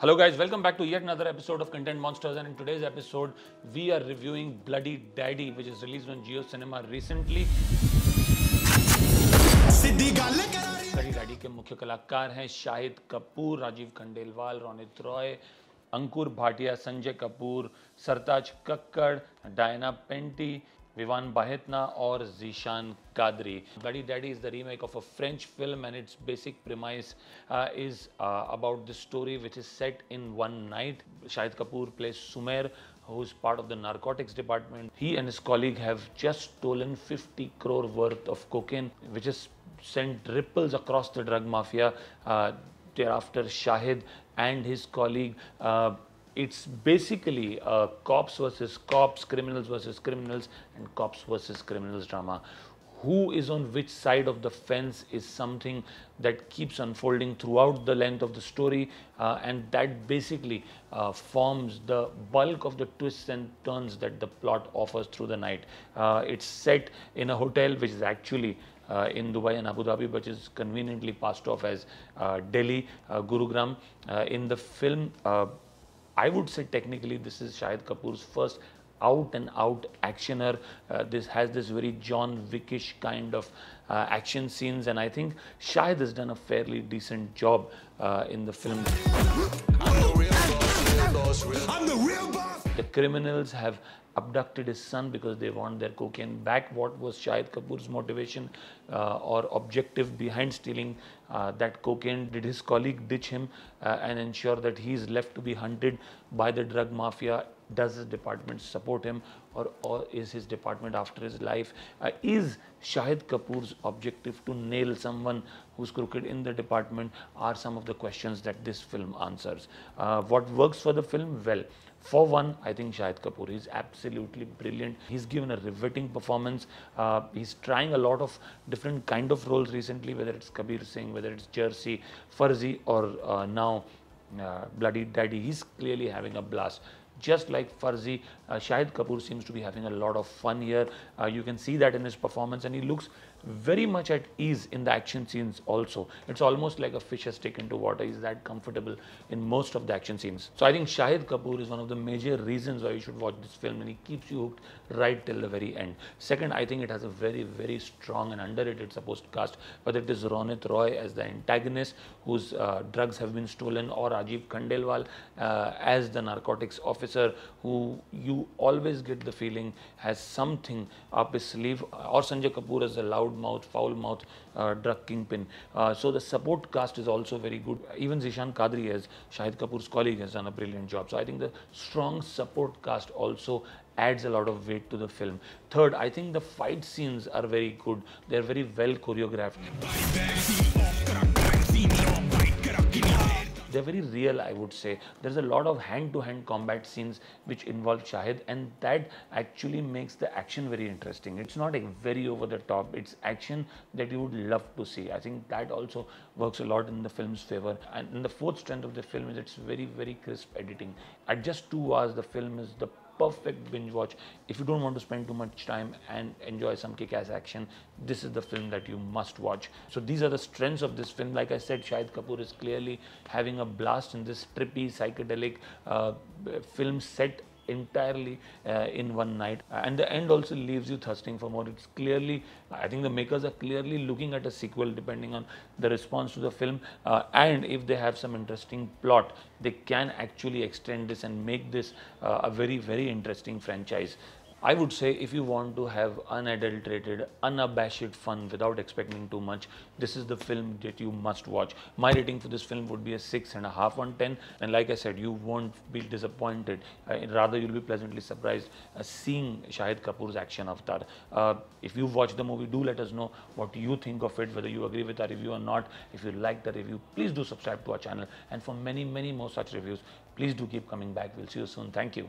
Hello guys, welcome back to yet another episode of Content Monsters, and in today's episode we are reviewing Bloody Daddy, which is released on Geo Cinema recently. Bloody Daddy के मुख्य कलाकार हैं Shahid Kapoor, Rajeev Khandelwal, Ronit Roy, Ankur Bhatia, Sanjay Kapoor, Sartaj Kakkar, Diana Penty, Vivan Bathena and Zeishan Quadri. Bloody Daddy is the remake of a French film, and its basic premise is about the story which is set in one night. Shahid Kapoor plays Sumer, who is part of the narcotics department. He and his colleague have just stolen 50 crore worth of cocaine, which has sent ripples across the drug mafia. Thereafter, Shahid and his colleague it's basically cops versus cops, criminals versus criminals, and cops versus criminals drama. Who is on which side of the fence is something that keeps unfolding throughout the length of the story, and that basically forms the bulk of the twists and turns that the plot offers through the night. It's set in a hotel which is actually in Dubai and Abu Dhabi, which is conveniently passed off as Delhi, Gurugram. In the film, I would say technically this is Shahid Kapoor's first out-and-out actioner. This has this very John Wickish kind of action scenes, and I think Shahid has done a fairly decent job in the film. I'm the real boss. The criminals have abducted his son because they want their cocaine back. What was Shahid Kapoor's motivation or objective behind stealing that cocaine? Did his colleague ditch him and ensure that he is left to be hunted by the drug mafia? Does his department support him, or is his department after his life? Is Shahid Kapoor's objective to nail someone who's crooked in the department? Are some of the questions that this film answers. What works for the film? Well, for one, I think Shahid Kapoor is absolutely brilliant. He's given a riveting performance. He's trying a lot of different kind of roles recently, whether it's Kabir Singh, whether it's Jersey, Farzi, or now Bloody Daddy. He's clearly having a blast. Just like Farzi, Shahid Kapoor seems to be having a lot of fun here. You can see that in his performance, and he looks very much at ease in the action scenes also. It's almost like a fish has taken to water. He's that comfortable in most of the action scenes. So I think Shahid Kapoor is one of the major reasons why you should watch this film, and he keeps you hooked right till the very end. Second, I think it has a very, very strong and underrated supposed cast, whether it is Ronit Roy as the antagonist, whose drugs have been stolen, or Rajeev Khandelwal as the narcotics officer, who you always get the feeling has something up his sleeve, or Sanjay Kapoor as a loudmouth, foul-mouth drug kingpin. So the support cast is also very good. Even Zeishan Quadri, as Shahid Kapoor's colleague, has done a brilliant job. So I think the strong support cast also adds a lot of weight to the film. Third, I think the fight scenes are very good. They're very well choreographed. They're very real, I would say. There's a lot of hand-to-hand combat scenes which involve Shahid, and that actually makes the action very interesting. It's not a very over-the-top. It's action that you would love to see. I think that also works a lot in the film's favor. And the fourth strength of the film is it's very, very crisp editing. At just 2 hours, the film is the perfect binge watch. If you don't want to spend too much time and enjoy some kick-ass action, this is the film that you must watch. So these are the strengths of this film. Like I said, Shahid Kapoor is clearly having a blast in this trippy, psychedelic film set entirely in one night, and the end also leaves you thirsting for more. It's clearly, I think the makers are clearly looking at a sequel depending on the response to the film, and if they have some interesting plot, they can actually extend this and make this a very, very interesting franchise. I would say if you want to have unadulterated, unabashed fun without expecting too much, this is the film that you must watch. My rating for this film would be a 6.5 on 10. And like I said, you won't be disappointed. Rather, you'll be pleasantly surprised seeing Shahid Kapoor's action avatar. If you've watched the movie, do let us know what you think of it, whether you agree with our review or not. If you like the review, please do subscribe to our channel. And for many, many more such reviews, please do keep coming back. We'll see you soon. Thank you.